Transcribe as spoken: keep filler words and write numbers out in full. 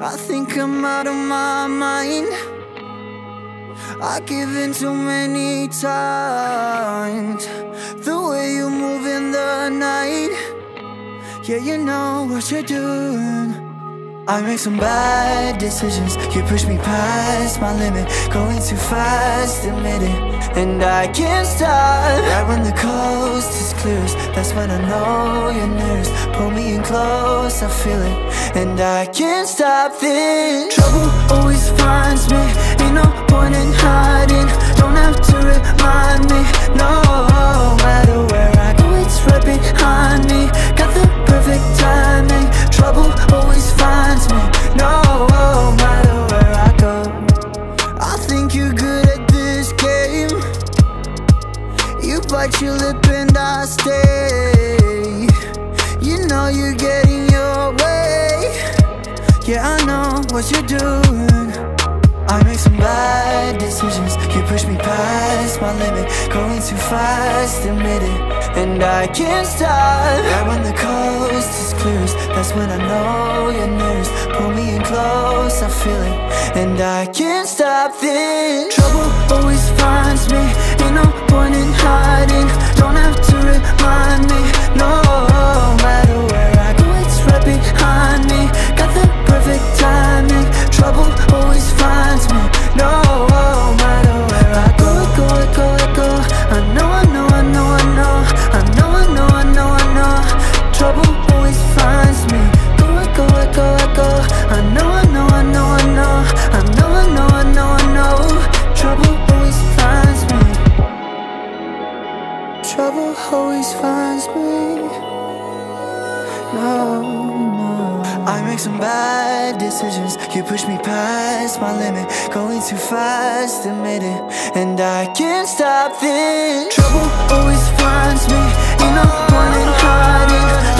I think I'm out of my mind. I give in too many times. The way you move in the night, yeah, you know what you're doing. I make some bad decisions. You push me past my limit, going too fast, admit it. And I can't stop. Right when the coast is clearest, that's when I know you're nearest. Pull me in close, I feel it. And I can't stop this. Trouble always finds me. Ain't no point in hiding. Don't have to remind me. No matter where I go, it's right behind me. Got the perfect timing. Trouble always finds me. No matter where I go. I think you're good at this game. You bite your lip and I stay. You know you're getting your way. Yeah, I know what you're doing. I make some bad decisions. You push me past my limit, going too fast, admit it. And I can't stop. Right when the coast is clearest, that's when I know you're nearest. Pull me in close, I feel it. And I can't stop this. Trouble always finds me. Ain't no point in hiding. Don't have to remind me. No matter where I go, it's right behind me. Got the perfect timing. Trouble always finds me. No matter where I go, I go, I go, I go. I know, I know, I know, I know. I know, I know, I know, I know. Trouble always finds me. Go, I go, I go, I go. I know, I know, I know, I know. I know, I know, I know, I know. Trouble always finds me. Trouble always finds me. No, no. I make some bad decisions. You push me past my limit, going too fast, admit it. And I can't stop this. Trouble always finds me. Ain't no point in hiding.